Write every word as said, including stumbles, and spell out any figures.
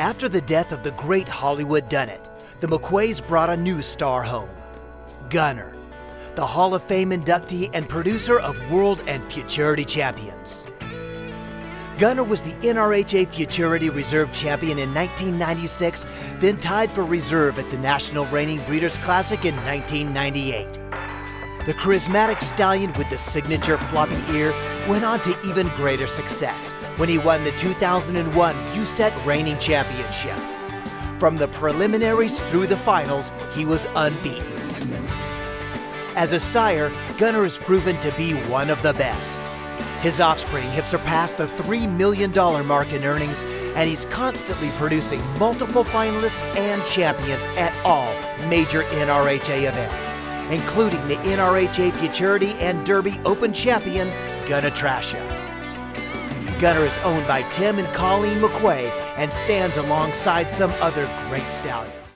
After the death of the great Hollywood Dunnett, the McQuays brought a new star home, Gunner, the Hall of Fame inductee and producer of World and Futurity Champions. Gunner was the N R H A Futurity Reserve Champion in nineteen ninety-six, then tied for reserve at the National Reigning Breeders' Classic in nineteen ninety-eight. The charismatic stallion with the signature floppy ear went on to even greater success when he won the two thousand one U SET Reigning Championship. From the preliminaries through the finals, he was unbeaten. As a sire, Gunner has proven to be one of the best. His offspring have surpassed the three million dollar mark in earnings, and he's constantly producing multiple finalists and champions at all major N R H A events, including the N R H A Futurity and Derby Open champion, Gunner Trasha. Gunner is owned by Tim and Colleen McQuay and stands alongside some other great stallions.